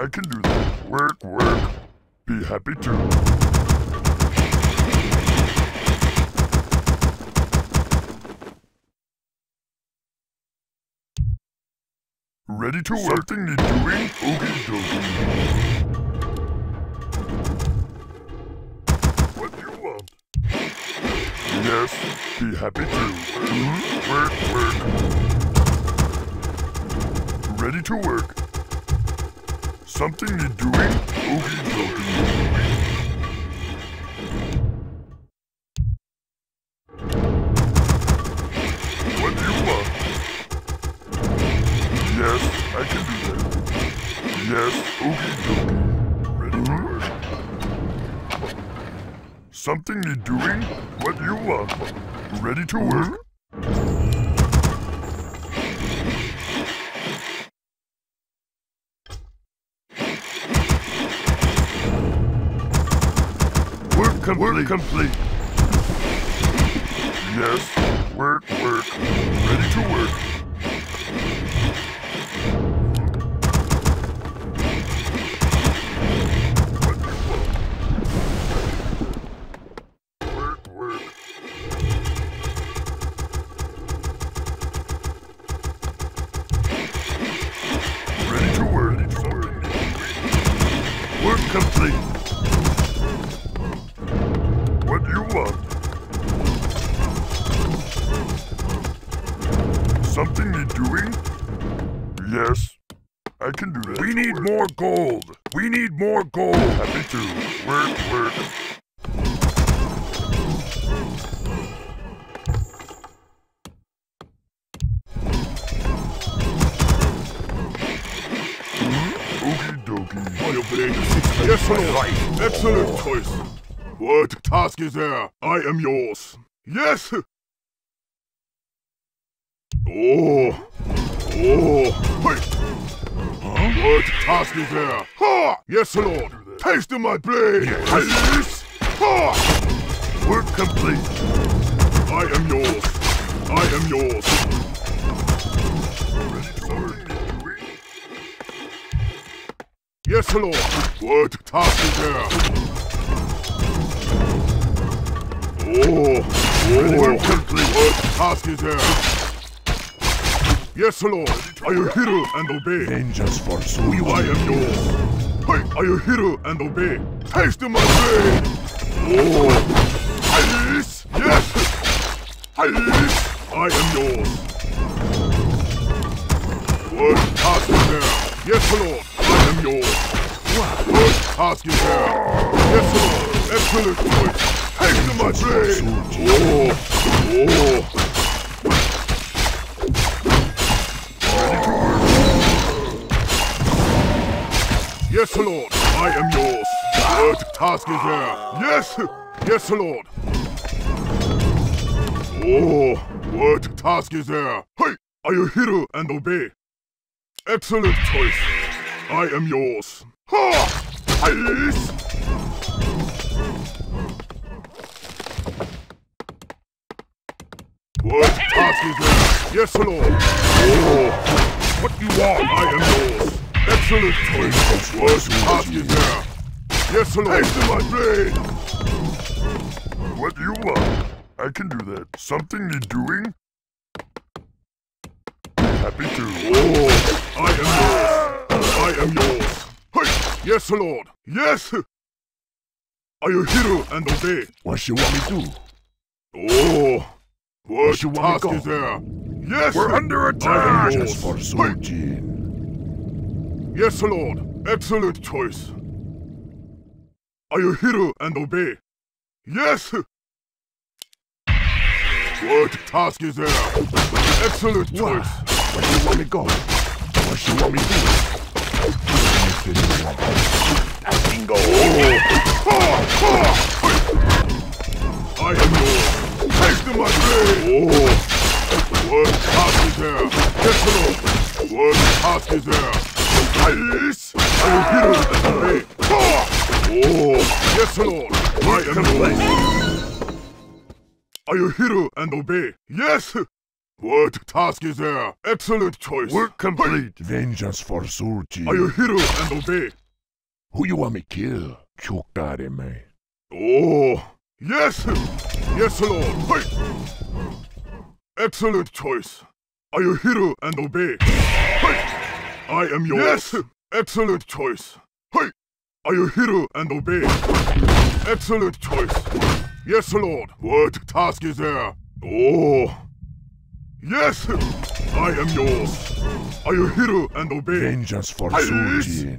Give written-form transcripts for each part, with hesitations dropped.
I can do that. Work, work. Be happy too. Ready to work? Something need doing? Okie dokie. What do you want? Yes, be happy to. Work, work. Ready to work. Something need doing? Okie dokie. What do you want? Yes, I can do that. Yes, okie dokie. Ready to work. Something need doing? What you want? Ready to work? Work complete. Work complete. Yes, work, work. Ready to work. Complete. What do you want? Something need doing? Yes, I can do that. We need more gold. We need more gold. Happy to. Work, work. Okie dokie. I obey the 6th. Excellent life. Excellent choice. What task is there? I am yours. Yes. Wait. Huh? What task is there? Ha! Yes, Lord. Taste of my blade. Yes. Ha! Work complete. I am yours. I am yours. Ready to work. Yes, Lord. What task is there? Work complete. What task is there? Yes, Lord. I am hero and obey. Vengeance for soul. I am yours. Hey, I am hero and obey. Taste my blade. Yes. I am yours. What task is there? Yes, Lord. I am yours. What task is there? Yes, Lord. Excellent choice. Take to my blade. Ready to work. Yes, Lord. I am yours. What task is there? Yes. Yes, Lord. What task is there? Hey, I am hero and obey. Excellent choice. I am yours. Ha! Ice! What task is there? Yes, Lord. What you want? I am yours. Excellent choice. What task is there? Yes, Lord. Taste my blade. What you want? I can do that. Something need doing? Happy to. I am yours. I am yours. Hey, yes, Lord. Yes. I am hero and obey. What you want me to do? What you task is there? Yes. We're under attack. I am yours. Hey. Yes, Lord. Excellent choice. I am hero and obey. Yes. What task is there? Excellent choice. Where you want me go? What you want me to do? Bingo. I am yours. Taste my blade. What task is there? Yes, Lord. What task is there? Ice. I am hero. Yes, Lord. I am yours. I am hero and obey. Yes. What task is there? Excellent choice. Work complete. Hi. Vengeance for Surchi. I a hero and obey. Who you want me kill? Chukareme. Oh, yes. Yes, Lord. Hi. Excellent choice. I a hero and obey. Hi. I am yours. Yes. Excellent choice. Hi. I a hero and obey. Excellent choice. Yes, Lord. What task is there? Oh. Yes! I am yours. I a hero and obey. Vengeance for Surjin.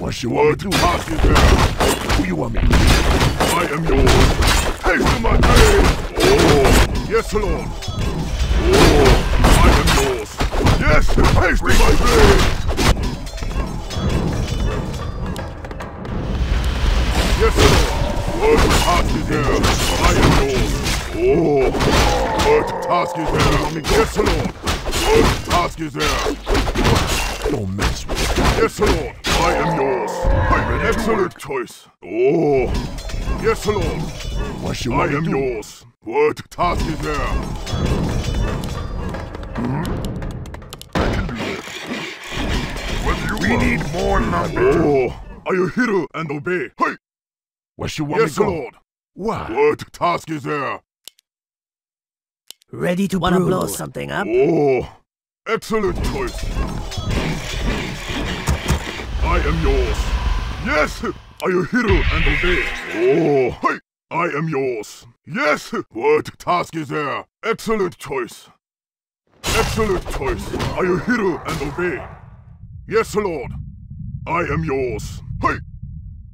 What you want me to task is there? Who you want me to do? I am yours. Taste my pain! Oh! Yes, Lord. Oh! I am yours. Yes! Taste my pain! Yes, Lord. What task is there? I am yours. Oh! What task is there? Yes, Lord. What task is there? Don't mess with me. Yes, Lord. I am yours. I'm an excellent choice. Oh. Yes, Lord. What should I am yours. What task is there? I can do it. What do you want? We need more numbers. Oh. I a hero and obey. Hey. What should I do? Yes, Lord. What? What task is there? Ready to wanna blow something up? Oh, excellent choice. I am yours. Yes, I a hero and obey. Oh, hi. I am yours. Yes, what task is there? Excellent choice. Excellent choice. I a hero and obey. Yes, Lord. I am yours. Hi.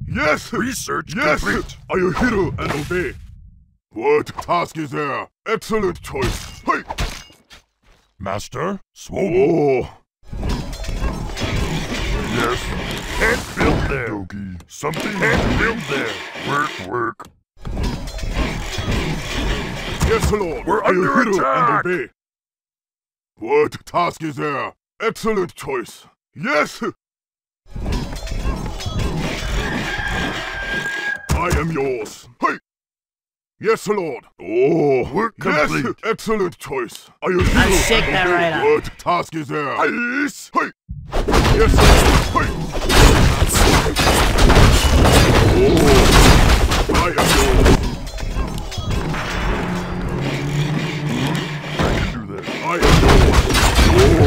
Yes. Research complete. I a hero and obey. What task is there? Excellent choice. Hey! Master? Swobo. Yes. Can't build there. Doki. Something can't build there. Work, work. Yes, Lord. We're under attack. And obey. What task is there? Excellent choice. Yes. I am yours. Hey! Yes, Lord. Oh, work complete. Yes, excellent choice. I shake that right up. What task is there? Yes, hey. Yes, Lord. Hey. Oh, I am yours. I can do that. I am yours. Oh.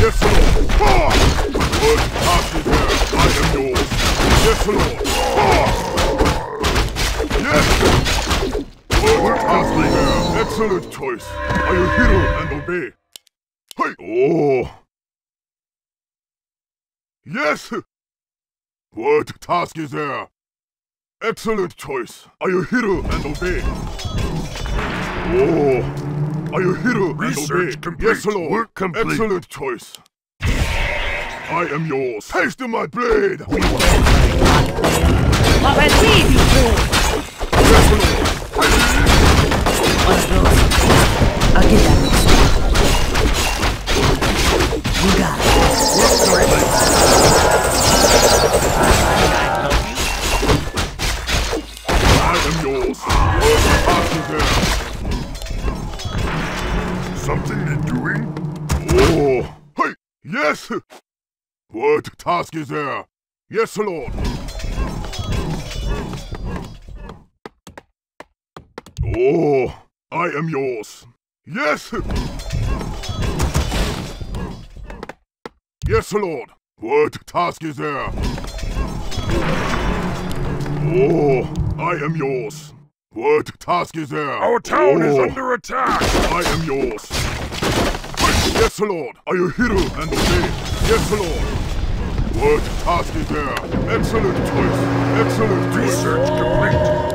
Yes, Lord. Ah. What task is there? I am yours. Yes, Lord. Ah. Yes! What task is there? Excellent choice. I a hero and obey. Hi! Oh! Yes! What task is there? Excellent choice. I a hero and obey. Oh! I a hero and obey. Complete. Yes, Lord. Work complete. Excellent choice. I am yours. Taste my blade! What I see you do! What's wrong? I'll get that next time. You got it. I am yours. What something you're doing? Oh, hey, yes. What task is there? Yes, Lord. Oh, I am yours. Yes! Yes, Lord. What task is there? Oh, I am yours. What task is there? Our town is under attack! I am yours. Yes, Lord. I a hero and obey. Yes, Lord. What task is there? Excellent choice. Excellent choice. Research complete.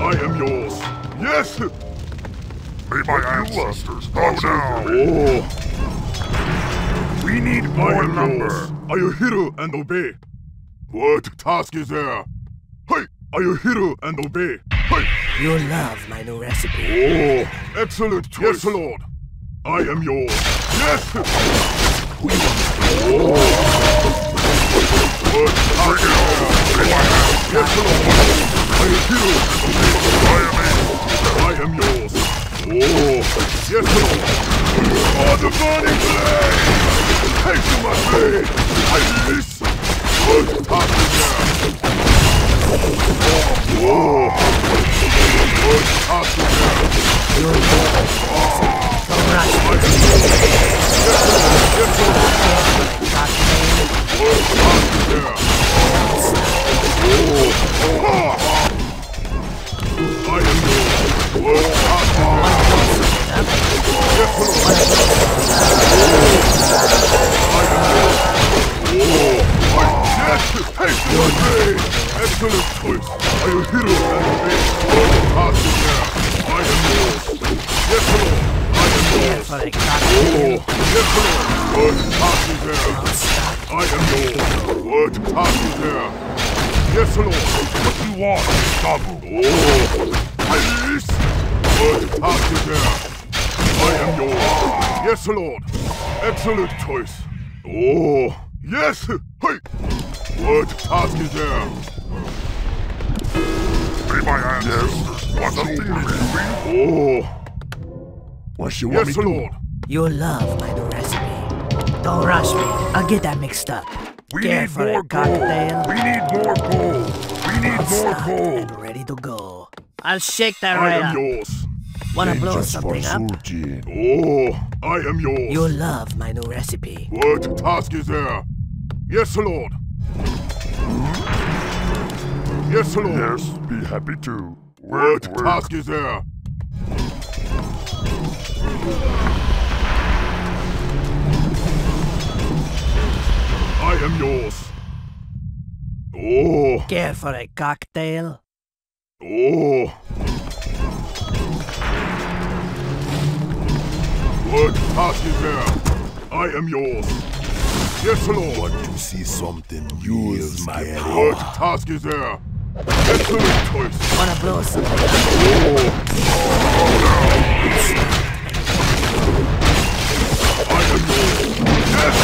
I am yours. Yes! May my ancestors bow down! Oh. We need more numbers! I a hero and obey! What task is there? Hey! I a hero and obey! Hey! You love my new recipe! Oh! Excellent choice! Yes, Lord! I am yours! Yes! Oh! What task is there? Yes, Lord! I am yours. Oh, the burning blade! Take to my blade! I listen! Good passenger! Whoa! Good passenger! You're excellent choice! Are you hero and me? I am yours! Yes, hello! I am yours! Word passes there! I am yours! Word passes there! Yes, hello! What do you want, Sabu? I listen! Word passes there! I am yours! Yes, Lord! Excellent choice! Oh! Yes! Hey! Word passes there! My answer. Yes. What a thing. Oh. What you want, yes, me to Lord. Do? Your love by the recipe. Don't rush me. I'll get that mixed up. We care need more gold. We need more gold. We need more gold. And ready to go. I'll shake that I right am up. Yours. Wanna blow something up? Oh, I am yours. Your love, my new recipe. What task is there? Yes, Lord. Yes, Lord. Yes, be happy to. What task is there? I am yours. Oh. Care for a cocktail? Oh. What task is there? I am yours. Yes, Lord. Want to see something? Use my power. What task is there? Excellent choice. Wanna blow something up? I am yours. Yes,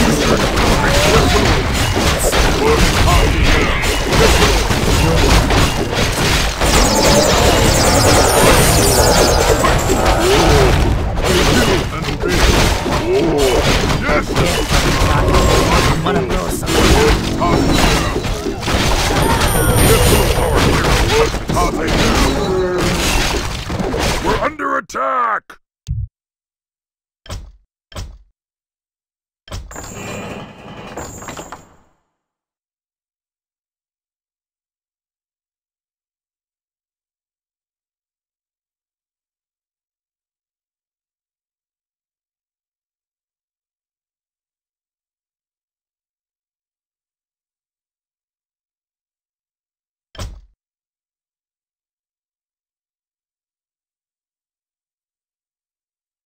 I wanna blow something up? We're under attack!